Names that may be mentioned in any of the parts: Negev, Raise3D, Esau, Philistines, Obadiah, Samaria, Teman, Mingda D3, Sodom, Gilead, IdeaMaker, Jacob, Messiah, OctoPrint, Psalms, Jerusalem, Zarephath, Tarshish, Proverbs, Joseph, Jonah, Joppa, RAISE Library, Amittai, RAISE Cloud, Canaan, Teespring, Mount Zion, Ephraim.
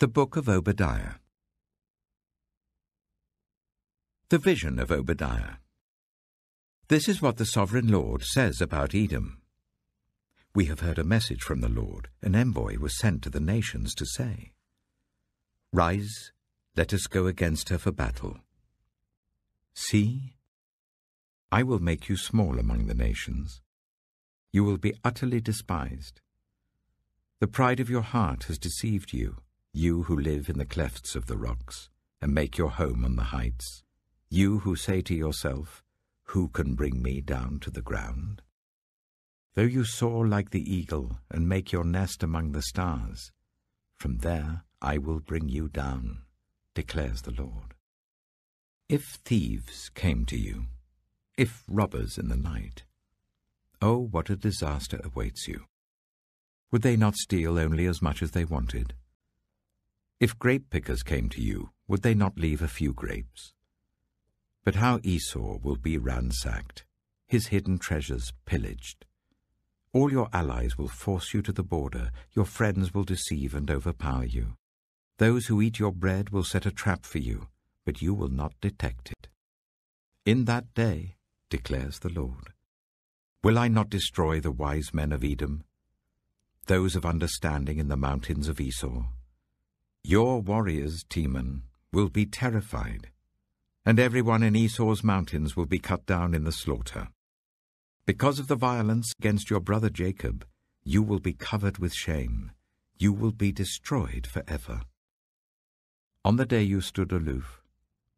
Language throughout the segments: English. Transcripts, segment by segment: The Book of Obadiah. The Vision of Obadiah. This is what the Sovereign Lord says about Edom. We have heard a message from the Lord. An envoy was sent to the nations to say, "Rise, let us go against her for battle. See, I will make you small among the nations. You will be utterly despised. The pride of your heart has deceived you, you who live in the clefts of the rocks and make your home on the heights, you who say to yourself, 'Who can bring me down to the ground?' Though you soar like the eagle and make your nest among the stars, from there I will bring you down, declares the Lord. If thieves came to you, if robbers in the night, oh, what a disaster awaits you! Would they not steal only as much as they wanted? If grape pickers came to you, would they not leave a few grapes? But how Esau will be ransacked, his hidden treasures pillaged. All your allies will force you to the border, your friends will deceive and overpower you. Those who eat your bread will set a trap for you, but you will not detect it. In that day, declares the Lord, will I not destroy the wise men of Edom, those of understanding in the mountains of Esau? Your warriors, Teman, will be terrified, and everyone in Esau's mountains will be cut down in the slaughter. Because of the violence against your brother Jacob, you will be covered with shame. You will be destroyed forever. On the day you stood aloof,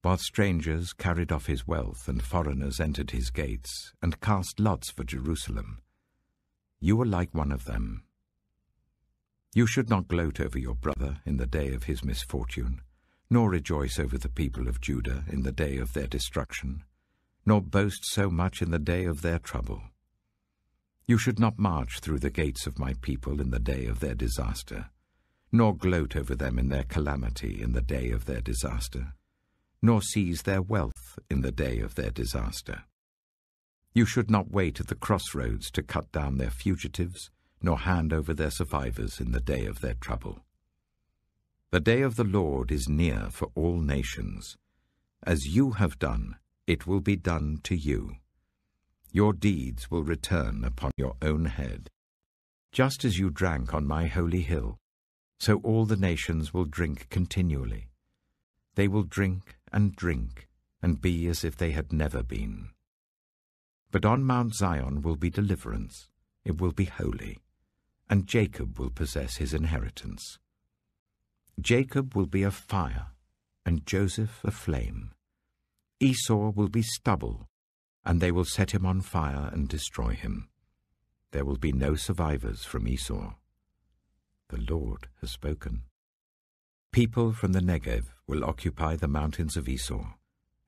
while strangers carried off his wealth and foreigners entered his gates and cast lots for Jerusalem, you were like one of them. You should not gloat over your brother in the day of his misfortune, nor rejoice over the people of Judah in the day of their destruction, nor boast so much in the day of their trouble. You should not march through the gates of my people in the day of their disaster, nor gloat over them in their calamity in the day of their disaster, nor seize their wealth in the day of their disaster. You should not wait at the crossroads to cut down their fugitives, nor hand over their survivors in the day of their trouble. The day of the Lord is near for all nations. As you have done, it will be done to you. Your deeds will return upon your own head. Just as you drank on my holy hill, so all the nations will drink continually. They will drink and be as if they had never been. But on Mount Zion will be deliverance. It will be holy, and Jacob will possess his inheritance. Jacob will be a fire, and Joseph a flame. Esau will be stubble, and they will set him on fire and destroy him. There will be no survivors from Esau. The Lord has spoken. People from the Negev will occupy the mountains of Esau,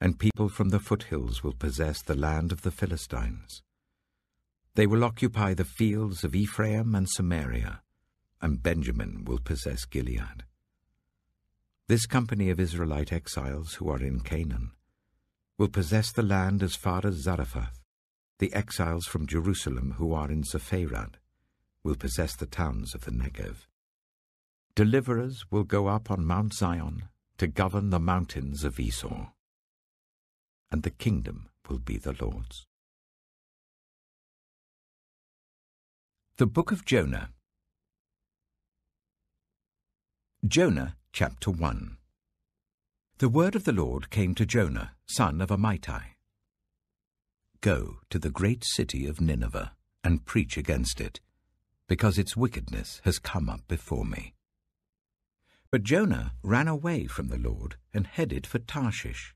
and people from the foothills will possess the land of the Philistines. They will occupy the fields of Ephraim and Samaria, and Benjamin will possess Gilead. This company of Israelite exiles who are in Canaan will possess the land as far as Zarephath. The exiles from Jerusalem who are in Sepharad will possess the towns of the Negev. Deliverers will go up on Mount Zion to govern the mountains of Esau, and the kingdom will be the Lord's. The Book of Jonah. Jonah, chapter 1. The word of the Lord came to Jonah, son of Amittai. Go to the great city of Nineveh and preach against it, because its wickedness has come up before me. But Jonah ran away from the Lord and headed for Tarshish.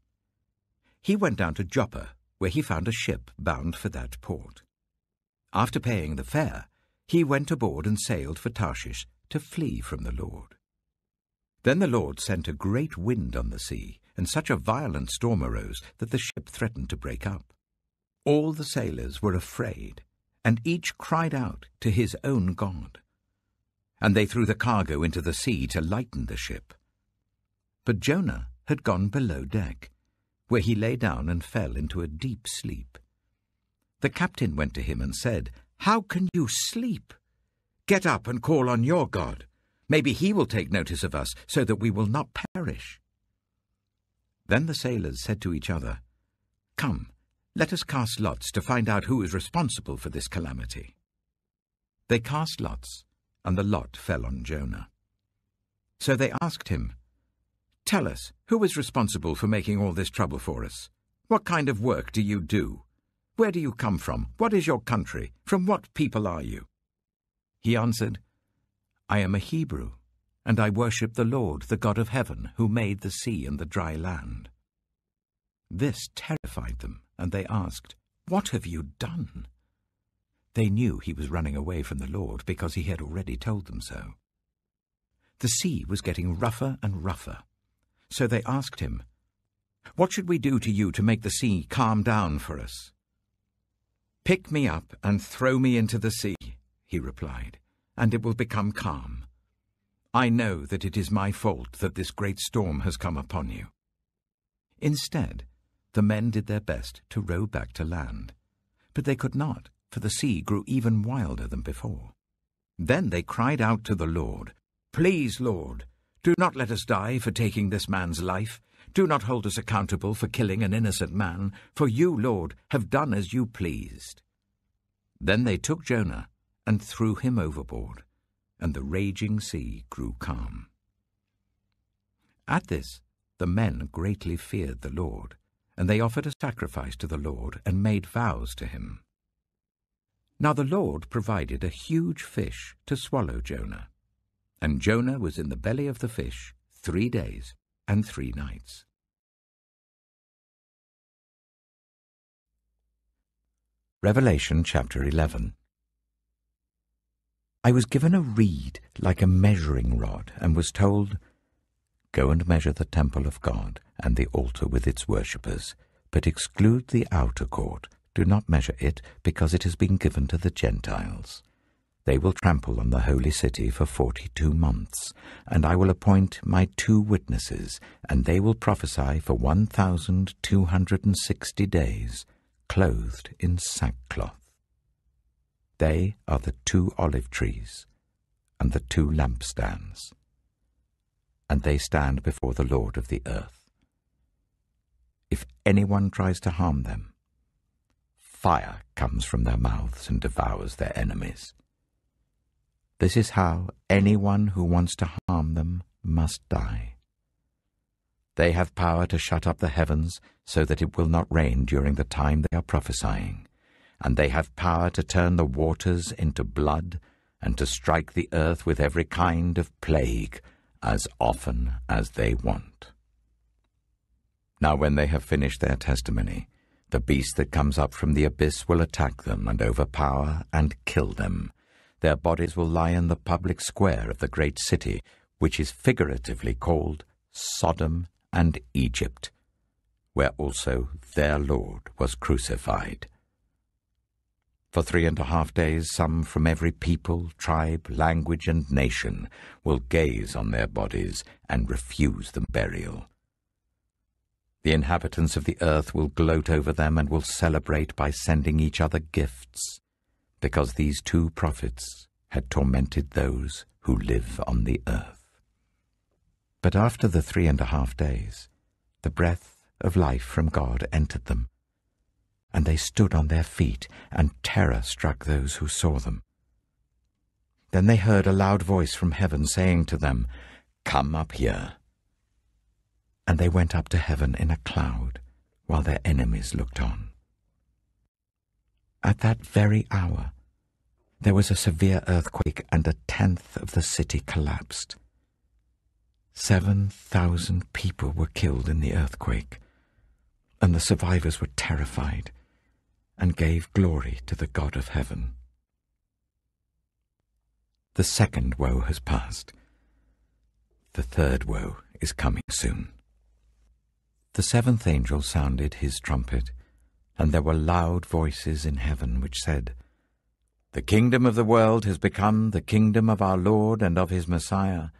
He went down to Joppa, where he found a ship bound for that port. After paying the fare, he went aboard and sailed for Tarshish to flee from the Lord. Then the Lord sent a great wind on the sea, and such a violent storm arose that the ship threatened to break up. All the sailors were afraid, and each cried out to his own god. And they threw the cargo into the sea to lighten the ship. But Jonah had gone below deck, where he lay down and fell into a deep sleep. The captain went to him and said, "How can you sleep? Get up and call on your God. Maybe he will take notice of us, so that we will not perish." Then the sailors said to each other, "Come, let us cast lots to find out who is responsible for this calamity." They cast lots, and the lot fell on Jonah. So they asked him, "Tell us, who is responsible for making all this trouble for us? What kind of work do you do? Where do you come from? What is your country? From what people are you?" He answered, "I am a Hebrew, and I worship the Lord, the God of heaven, who made the sea and the dry land." This terrified them, and they asked, "What have you done?" They knew he was running away from the Lord, because he had already told them so. The sea was getting rougher and rougher. So they asked him, "What should we do to you to make the sea calm down for us?" "Pick me up and throw me into the sea," he replied, "and it will become calm. I know that it is my fault that this great storm has come upon you." Instead, the men did their best to row back to land, but they could not, for the sea grew even wilder than before. Then they cried out to the Lord, "Please, Lord, do not let us die for taking this man's life. Do not hold us accountable for killing an innocent man, for you, Lord, have done as you pleased." Then they took Jonah and threw him overboard, and the raging sea grew calm. At this, the men greatly feared the Lord, and they offered a sacrifice to the Lord and made vows to him. Now the Lord provided a huge fish to swallow Jonah, and Jonah was in the belly of the fish 3 days and 3 nights. Revelation chapter 11. I was given a reed like a measuring rod, and was told, "Go and measure the temple of God and the altar with its worshippers, but exclude the outer court. Do not measure it, because it has been given to the Gentiles. They will trample on the holy city for 42 months, and I will appoint my 2 witnesses, and they will prophesy for 1,260 days, clothed in sackcloth. They are the 2 olive trees and the 2 lampstands, and they stand before the Lord of the earth. If anyone tries to harm them, fire comes from their mouths and devours their enemies. This is how anyone who wants to harm them must die. They have power to shut up the heavens so that it will not rain during the time they are prophesying, and they have power to turn the waters into blood and to strike the earth with every kind of plague as often as they want. Now when they have finished their testimony, the beast that comes up from the abyss will attack them and overpower and kill them. Their bodies will lie in the public square of the great city, which is figuratively called Sodom and Egypt, where also their Lord was crucified. For 3.5 days some from every people, tribe, language, and nation will gaze on their bodies and refuse them burial. The inhabitants of the earth will gloat over them and will celebrate by sending each other gifts, because these 2 prophets had tormented those who live on the earth. But after the 3.5 days, the breath of life from God entered them, and they stood on their feet, and terror struck those who saw them. Then they heard a loud voice from heaven saying to them, 'Come up here.' And they went up to heaven in a cloud, while their enemies looked on. At that very hour, there was a severe earthquake, and 1/10 of the city collapsed. 7,000 people were killed in the earthquake, and the survivors were terrified and gave glory to the God of heaven. The second woe has passed. The third woe is coming soon. The 7th angel sounded his trumpet, and there were loud voices in heaven which said, 'The kingdom of the world has become the kingdom of our Lord and of his Messiah,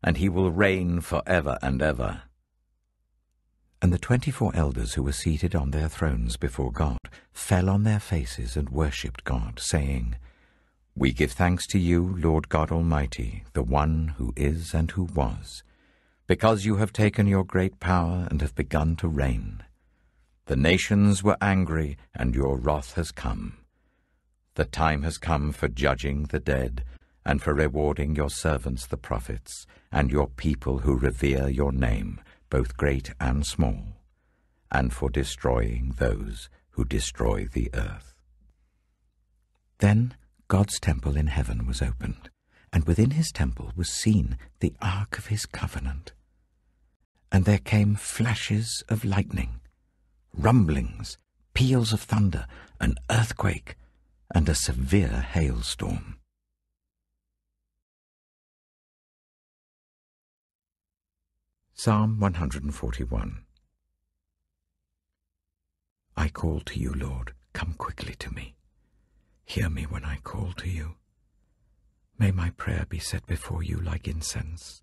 and he will reign forever and ever.' And the 24 elders who were seated on their thrones before God fell on their faces and worshipped God, saying, We give thanks to you, Lord God Almighty, the one who is and who was, because you have taken your great power and have begun to reign. The nations were angry, and your wrath has come. The time has come for judging the dead, and for rewarding your servants the prophets, and your people who revere your name, both great and small, and for destroying those who destroy the earth. Then God's temple in heaven was opened, and within his temple was seen the ark of his covenant. And there came flashes of lightning, rumblings, peals of thunder, an earthquake, and a severe hailstorm. Psalm 141. I call to you, Lord, come quickly to me. Hear me when I call to you. May my prayer be set before you like incense.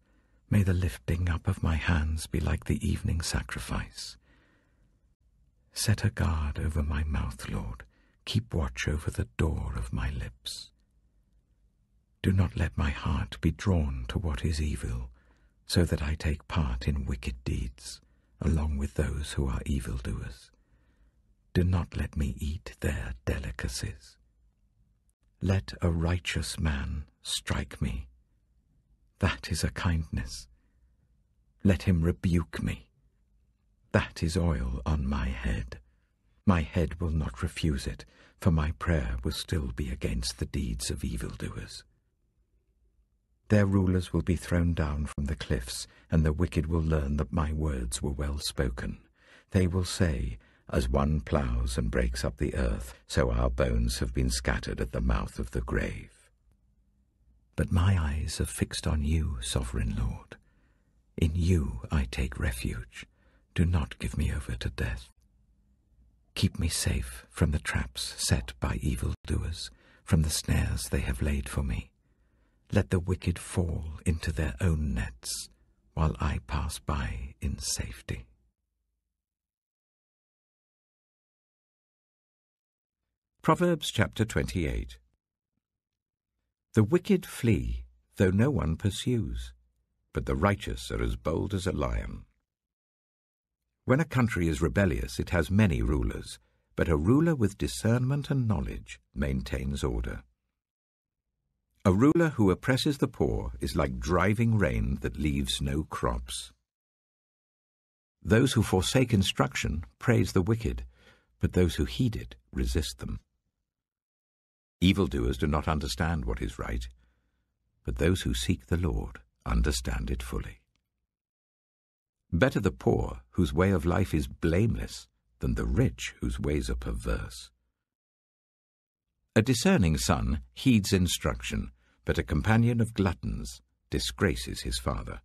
May the lifting up of my hands be like the evening sacrifice. Set a guard over my mouth, Lord. Keep watch over the door of my lips. Do not let my heart be drawn to what is evil, so that I take part in wicked deeds, along with those who are evildoers. Do not let me eat their delicacies. Let a righteous man strike me. That is a kindness. Let him rebuke me. That is oil on my head. My head will not refuse it, for my prayer will still be against the deeds of evildoers. Their rulers will be thrown down from the cliffs, and the wicked will learn that my words were well spoken. They will say, as one ploughs and breaks up the earth, so our bones have been scattered at the mouth of the grave. But my eyes are fixed on you, Sovereign Lord. In you I take refuge. Do not give me over to death. Keep me safe from the traps set by evildoers, from the snares they have laid for me. Let the wicked fall into their own nets, while I pass by in safety. Proverbs chapter 28. The wicked flee, though no one pursues, but the righteous are as bold as a lion. When a country is rebellious, it has many rulers, but a ruler with discernment and knowledge maintains order. A ruler who oppresses the poor is like driving rain that leaves no crops. Those who forsake instruction praise the wicked, but those who heed it resist them. Evildoers do not understand what is right, but those who seek the Lord understand it fully. Better the poor, whose way of life is blameless, than the rich, whose ways are perverse. A discerning son heeds instruction, but a companion of gluttons disgraces his father.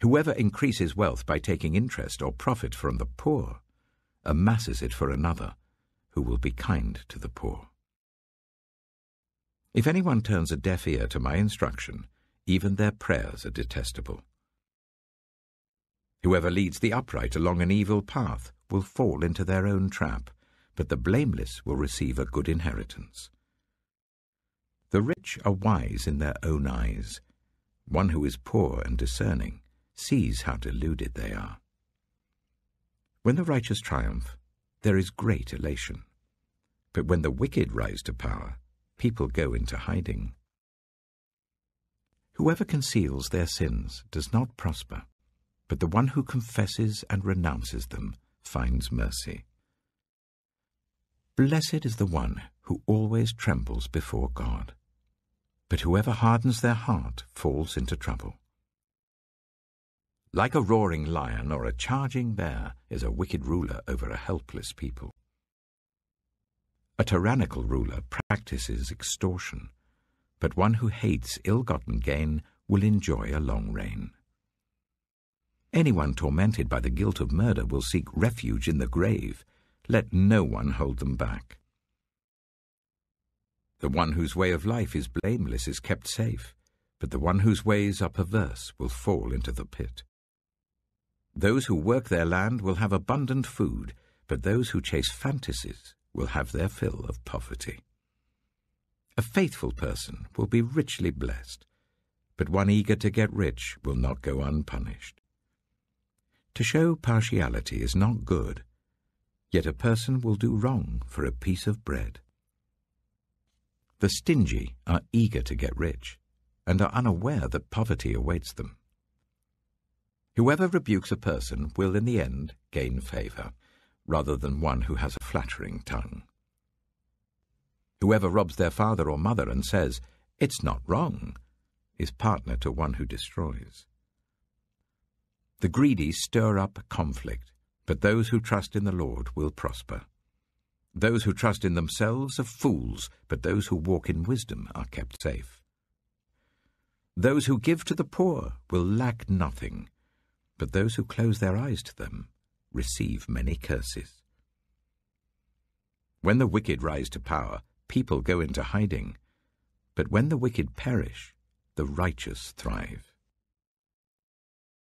Whoever increases wealth by taking interest or profit from the poor amasses it for another, who will be kind to the poor. If anyone turns a deaf ear to my instruction, even their prayers are detestable. Whoever leads the upright along an evil path will fall into their own trap, but the blameless will receive a good inheritance. The rich are wise in their own eyes. One who is poor and discerning sees how deluded they are. When the righteous triumph, there is great elation. But when the wicked rise to power, people go into hiding. Whoever conceals their sins does not prosper, but the one who confesses and renounces them finds mercy. Blessed is the one who always trembles before God, but whoever hardens their heart falls into trouble. Like a roaring lion or a charging bear is a wicked ruler over a helpless people. A tyrannical ruler practices extortion, but one who hates ill-gotten gain will enjoy a long reign. Anyone tormented by the guilt of murder will seek refuge in the grave. Let no one hold them back. The one whose way of life is blameless is kept safe, but the one whose ways are perverse will fall into the pit. Those who work their land will have abundant food, but those who chase fantasies will have their fill of poverty. A faithful person will be richly blessed, but one eager to get rich will not go unpunished. To show partiality is not good, yet a person will do wrong for a piece of bread. The stingy are eager to get rich, and are unaware that poverty awaits them. Whoever rebukes a person will in the end gain favor, rather than one who has a flattering tongue. Whoever robs their father or mother and says, "It's not wrong," is partner to one who destroys. The greedy stir up conflict, but those who trust in the Lord will prosper. Those who trust in themselves are fools, but those who walk in wisdom are kept safe. Those who give to the poor will lack nothing, but those who close their eyes to them receive many curses. When the wicked rise to power, people go into hiding, but when the wicked perish, the righteous thrive.